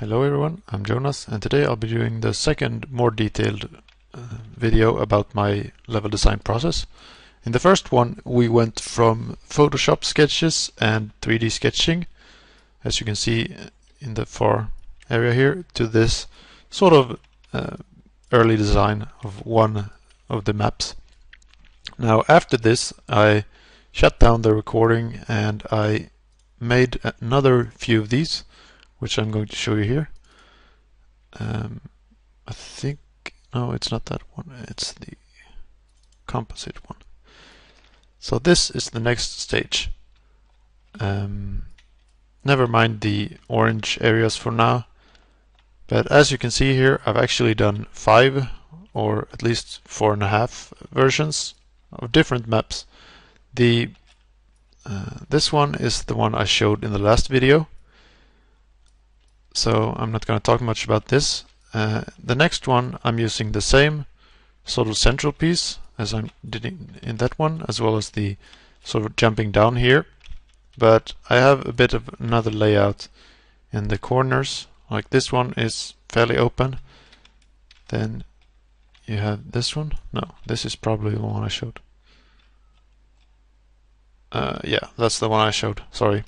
Hello everyone, I'm Jonas, and today I'll be doing the second more detailed video about my level design process. In the first one we went from Photoshop sketches and 3D sketching, as you can see in the far area here, to this sort of early design of one of the maps. Now after this I shut down the recording and I made another few of these, which I'm going to show you here. I think, no, it's not that one, it's the composite one. So this is the next stage. Never mind the orange areas for now, but as you can see here, I've actually done 5 or at least 4.5 versions of different maps. This one is the one I showed in the last video, so I'm not going to talk much about this. The next one I'm using the same sort of central piece as I did in that one, as well as the sort of jumping down here, but I have a bit of another layout in the corners. Like this one is fairly open, then you have this one. No, this is probably the one I showed. Yeah, that's the one I showed, sorry.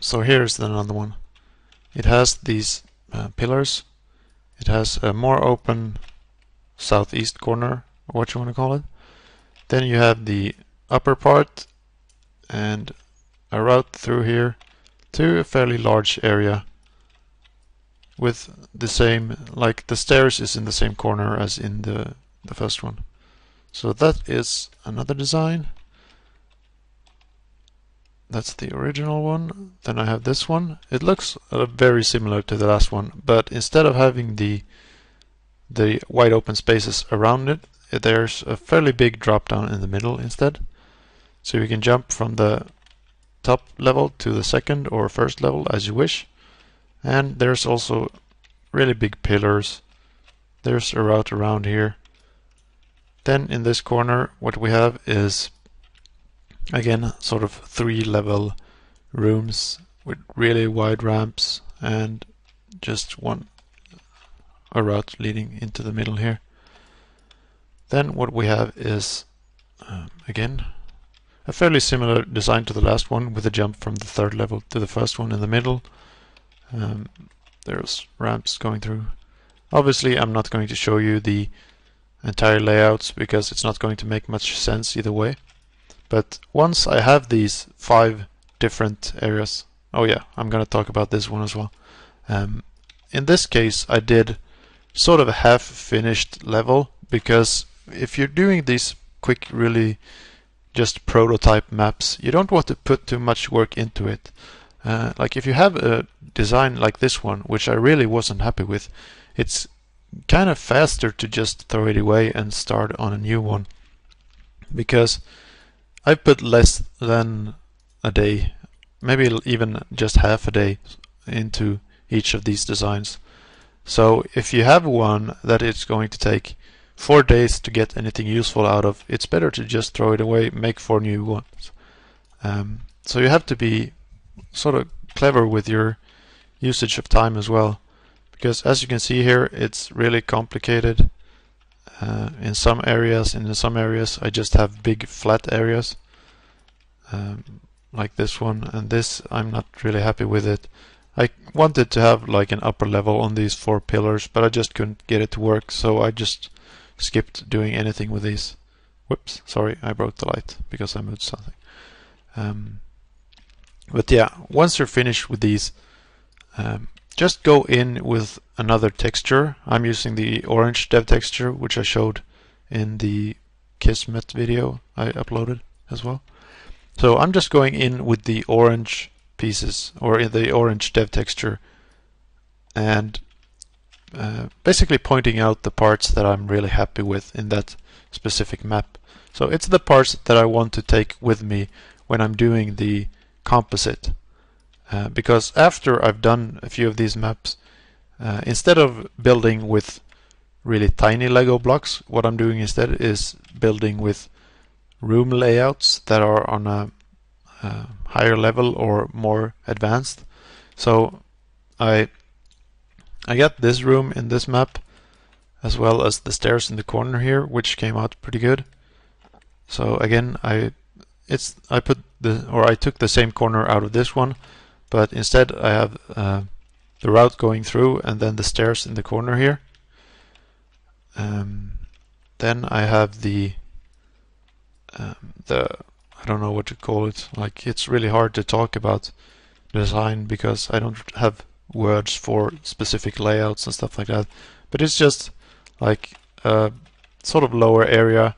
So here's another one. It has these pillars. It has a more open southeast corner, or what you want to call it. Then you have the upper part and a route through here to a fairly large area with the same, like the stairs is in the same corner as in the first one. So that is another design. That's the original one. Then I have this one. It looks very similar to the last one, but instead of having the wide open spaces around it, there's a fairly big drop down in the middle instead. So you can jump from the top level to the second or first level as you wish. And there's also really big pillars. There's a route around here. Then in this corner what we have is again sort of 3-level rooms with really wide ramps and just a route leading into the middle here. Then what we have is again a fairly similar design to the last one, with a jump from the third level to the first one in the middle. There's ramps going through. Obviously I'm not going to show you the entire layouts because it's not going to make much sense either way. But once I have these 5 different areas, oh yeah, I'm going to talk about this one as well. In this case I did sort of a half-finished level, because if you're doing these quick, really just prototype maps, you don't want to put too much work into it. Like if you have a design like this one, which I really wasn't happy with, it's kind of faster to just throw it away and start on a new one, because I put less than a day, maybe even just half a day, into each of these designs. So if you have one that it's going to take 4 days to get anything useful out of, it's better to just throw it away, make 4 new ones. So you have to be sort of clever with your usage of time as well, because as you can see here, it's really complicated. In some areas, I just have big flat areas like this one, and this I'm not really happy with it. I wanted to have like an upper level on these 4 pillars, but I just couldn't get it to work, so I just skipped doing anything with these. Whoops, sorry, I broke the light because I moved something. But yeah, once you're finished with these, just go in with another texture. I'm using the orange dev texture, which I showed in the Kismet video I uploaded as well. So I'm just going in with the orange pieces, or in the orange dev texture, and basically pointing out the parts that I'm really happy with in that specific map. So it's the parts that I want to take with me when I'm doing the composite. Because after I've done a few of these maps, instead of building with really tiny Lego blocks, what I'm doing instead is building with room layouts that are on a higher level or more advanced. So I got this room in this map, as well as the stairs in the corner here, which came out pretty good. So again, I took the same corner out of this one, but instead I have the route going through and then the stairs in the corner here. Then I have the I don't know what to call it. Like, it's really hard to talk about design because I don't have words for specific layouts and stuff like that. But it's just like a sort of lower area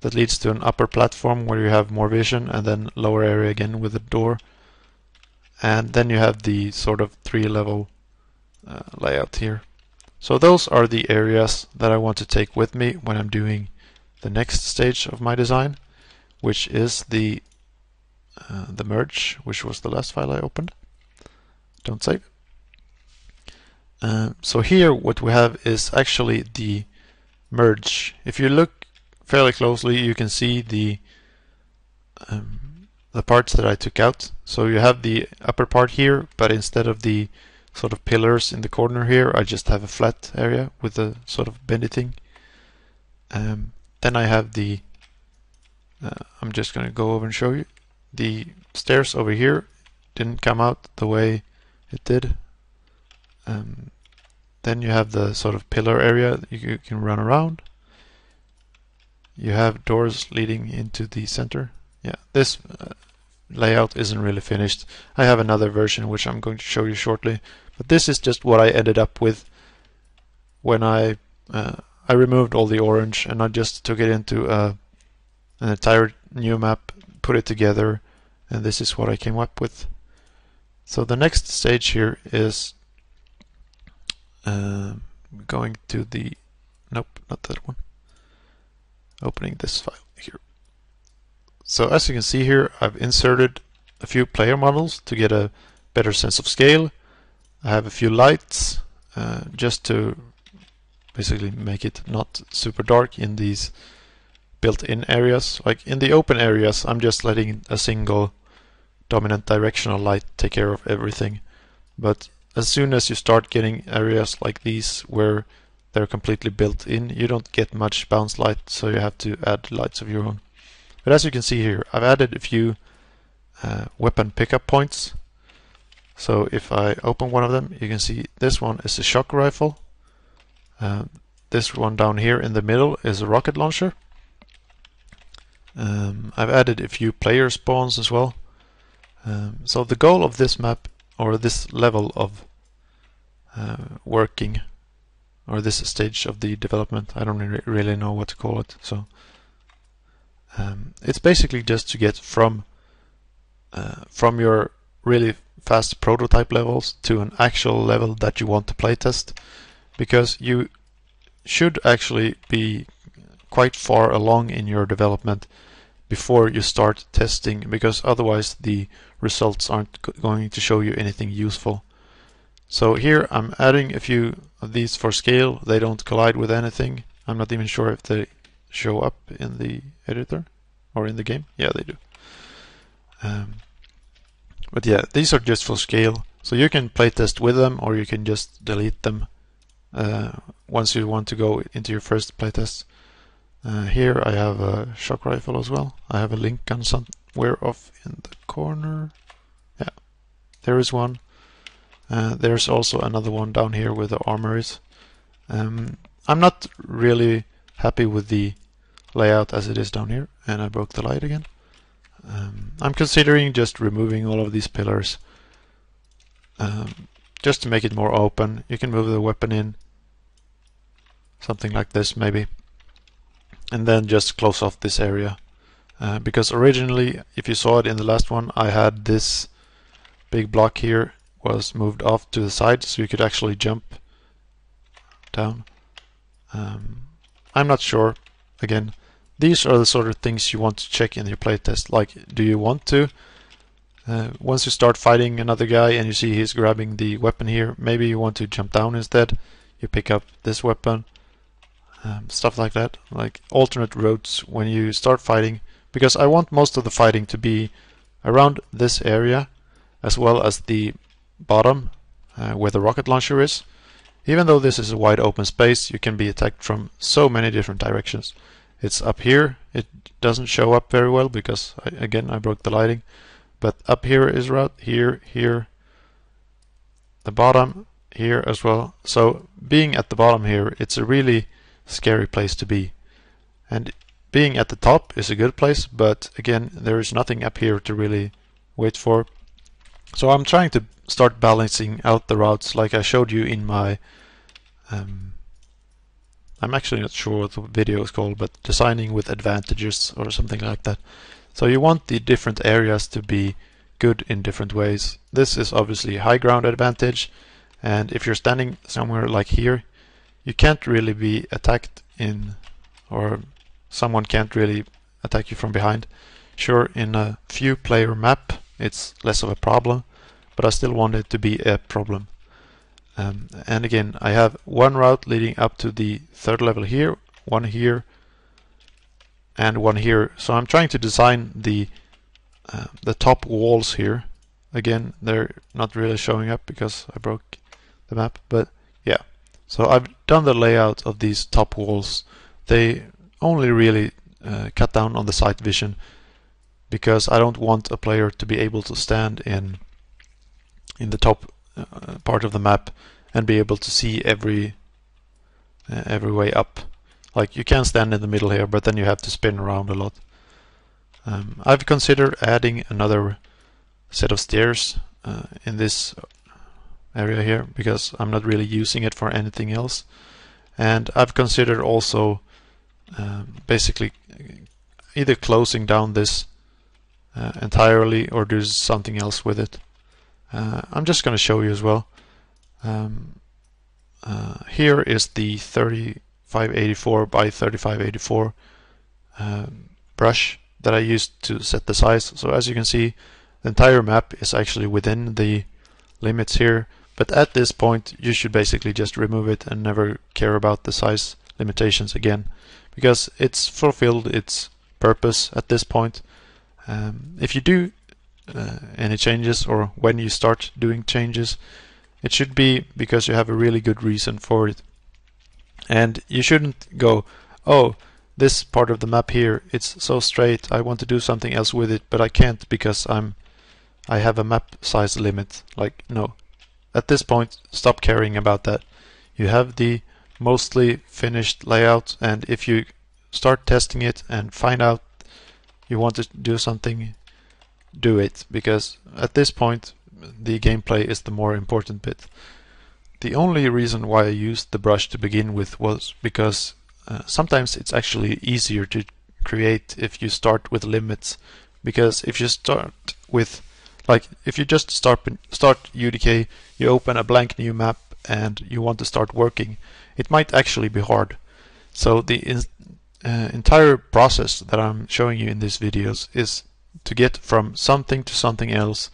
that leads to an upper platform where you have more vision, and then lower area again with a door. And then you have the sort of three-level layout here. So those are the areas that I want to take with me when I'm doing the next stage of my design, which is the merge, which was the last file I opened. Don't save. So here what we have is actually the merge. If you look fairly closely, you can see the parts that I took out. So you have the upper part here, but instead of the sort of pillars in the corner here, I just have a flat area with a sort of bendy thing. Then I have the I'm just going to go over and show you. The stairs over here didn't come out the way it did. Then you have the sort of pillar area you can run around. You have doors leading into the center. Yeah, this layout isn't really finished. I have another version which I'm going to show you shortly, but this is just what I ended up with when I removed all the orange, and I just took it into an entire new map, put it together, and this is what I came up with. So the next stage here is going to the, nope, not that one, opening this file here. So as you can see here, I've inserted a few player models to get a better sense of scale. I have a few lights just to basically make it not super dark in these built-in areas. Like in the open areas, I'm just letting a single dominant directional light take care of everything. But as soon as you start getting areas like these where they're completely built in, you don't get much bounce light, so you have to add lights of your own. But as you can see here, I've added a few weapon pickup points. So if I open one of them, you can see this one is a shock rifle. This one down here in the middle is a rocket launcher. I've added a few player spawns as well. So the goal of this map, or this level of working, or this stage of the development, I don't really know what to call it. So it's basically just to get from your really fast prototype levels to an actual level that you want to playtest, because you should actually be quite far along in your development before you start testing, because otherwise the results aren't going to show you anything useful. So here I'm adding a few of these for scale. They don't collide with anything. I'm not even sure if they show up in the editor or in the game. Yeah, they do. But yeah, these are just for scale. So you can playtest with them, or you can just delete them once you want to go into your first playtest. Here I have a shock rifle as well. I have a link gun somewhere off in the corner. Yeah, there is one. There's also another one down here with the armories. I'm not really happy with the layout as it is down here, and I broke the light again. I'm considering just removing all of these pillars just to make it more open. You can move the weapon in, something like this maybe, and then just close off this area. Because originally, if you saw it in the last one, I had this big block here was moved off to the side, so you could actually jump down. I'm not sure. Again, these are the sort of things you want to check in your playtest. Like, do you want to? Once you start fighting another guy and you see he's grabbing the weapon here, maybe you want to jump down instead. You pick up this weapon. Stuff like that, like alternate routes when you start fighting, because I want most of the fighting to be around this area, as well as the bottom where the rocket launcher is. Even though this is a wide open space, you can be attacked from so many different directions. It's up here. It doesn't show up very well because, again, I broke the lighting. But up here is route, here, the bottom, here as well. So being at the bottom here, it's a really scary place to be. And being at the top is a good place, but again, there is nothing up here to really wait for. So I'm trying to start balancing out the routes like I showed you in my... I'm actually not sure what the video is called, but designing with advantages or something like that. So you want the different areas to be good in different ways. This is obviously high ground advantage, and if you're standing somewhere like here, you can't really be attacked in, or someone can't really attack you from behind. Sure, in a few player map it's less of a problem, but I still want it to be a problem. And again, I have one route leading up to the third level here, one here, and one here. So I'm trying to design the top walls here. Again, they're not really showing up because I broke the map, but yeah. So I've done the layout of these top walls. They only really cut down on the sight vision because I don't want a player to be able to stand in the top part of the map and be able to see every way up. Like, you can stand in the middle here, but then you have to spin around a lot. I've considered adding another set of stairs in this area here because I'm not really using it for anything else. And I've considered also basically either closing down this entirely or do something else with it. I'm just going to show you as well. Here is the 3584 by 3584 brush that I used to set the size. So as you can see, the entire map is actually within the limits here, but at this point you should basically just remove it and never care about the size limitations again, because it's fulfilled its purpose at this point. If you do any changes, or when you start doing changes, it should be because you have a really good reason for it. And you shouldn't go, oh, this part of the map here, it's so straight, I want to do something else with it, but I can't because I have a map size limit. Like, no. At this point, stop caring about that. You have the mostly finished layout, and if you start testing it and find out you want to do something, do it, because at this point the gameplay is the more important bit. The only reason why I used the brush to begin with was because sometimes it's actually easier to create if you start with limits, because if you start with, like, if you just start UDK, you open a blank new map and you want to start working, it might actually be hard. So the entire process that I'm showing you in these videos is to get from something to something else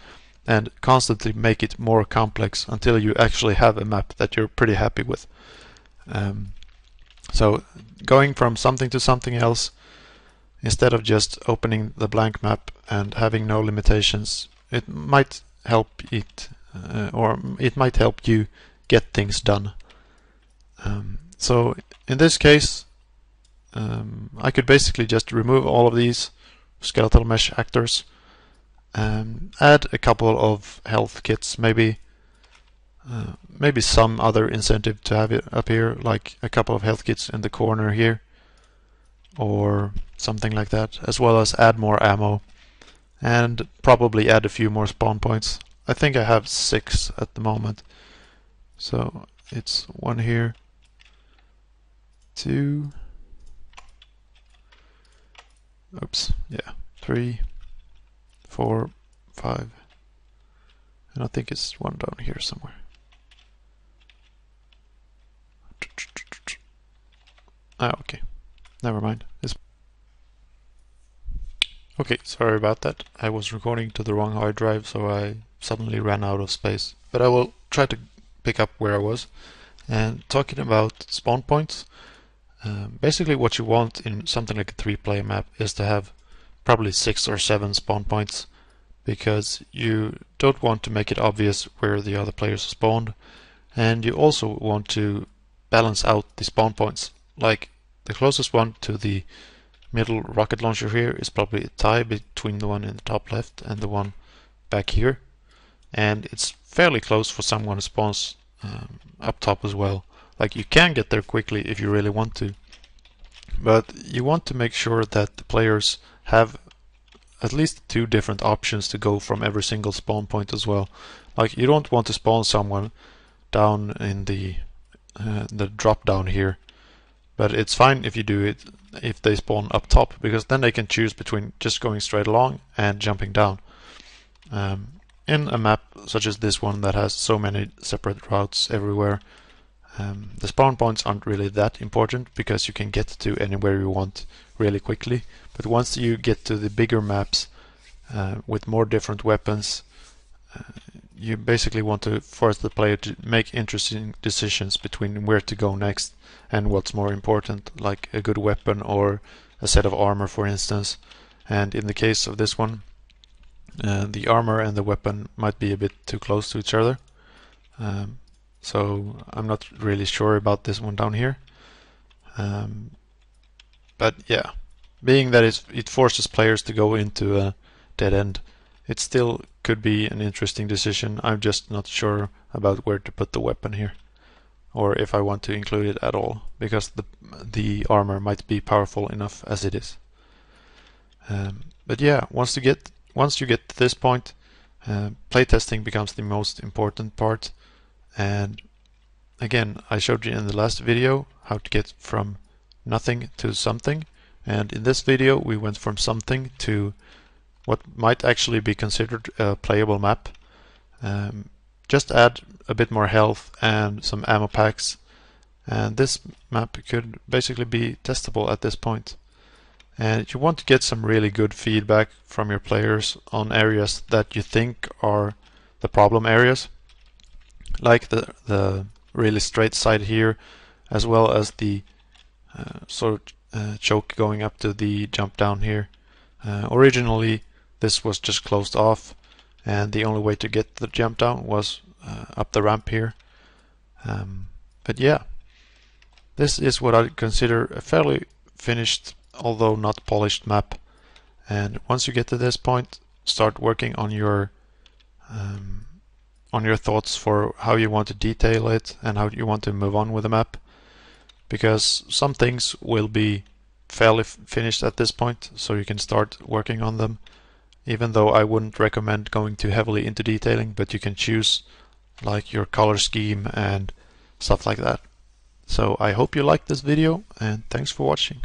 and constantly make it more complex until you actually have a map that you're pretty happy with. So going from something to something else instead of just opening the blank map and having no limitations, it might help it or it might help you get things done. So in this case, I could basically just remove all of these skeletal mesh actors, add a couple of health kits, maybe some other incentive to have it up here, like a couple of health kits in the corner here or something like that, as well as add more ammo and probably add a few more spawn points. I think I have 6 at the moment, so it's 1 here, 2, oops, yeah, 3, 4, 5, and I think it's 1 down here somewhere. Ah, okay, never mind. It's okay, sorry about that. I was recording to the wrong hard drive, so I suddenly ran out of space. But I will try to pick up where I was. And talking about spawn points, basically what you want in something like a 3-player map is to have probably 6 or 7 spawn points because you don't want to make it obvious where the other players are spawned, and you also want to balance out the spawn points. Like the closest one to the middle rocket launcher here is probably a tie between the one in the top left and the one back here, and it's fairly close for someone who spawns up top as well. Like, you can get there quickly if you really want to, but you want to make sure that the players have at least two different options to go from every single spawn point as well. Like, you don't want to spawn someone down in the drop down here, but it's fine if you do it if they spawn up top, because then they can choose between just going straight along and jumping down. In a map such as this one that has so many separate routes everywhere, the spawn points aren't really that important, because you can get to anywhere you want really quickly. But once you get to the bigger maps with more different weapons, you basically want to force the player to make interesting decisions between where to go next and what's more important, like a good weapon or a set of armor, for instance. And in the case of this one, the armor and the weapon might be a bit too close to each other. So I'm not really sure about this one down here, but yeah, being that it forces players to go into a dead end, it still could be an interesting decision. I'm just not sure about where to put the weapon here, or if I want to include it at all, because the armor might be powerful enough as it is. But yeah, once you get to this point, playtesting becomes the most important part. And again, I showed you in the last video how to get from nothing to something, and in this video we went from something to what might actually be considered a playable map. Just add a bit more health and some ammo packs, and this map could basically be testable at this point. And you want to get some really good feedback from your players on areas that you think are the problem areas, like the really straight side here, as well as the choke going up to the jump down here. Originally this was just closed off, and the only way to get the jump down was up the ramp here. But yeah, this is what I consider a fairly finished, although not polished, map. And once you get to this point, start working on your thoughts for how you want to detail it and how you want to move on with the map, because some things will be fairly finished at this point, so you can start working on them, even though I wouldn't recommend going too heavily into detailing. But you can choose like your color scheme and stuff like that. So I hope you liked this video, and thanks for watching.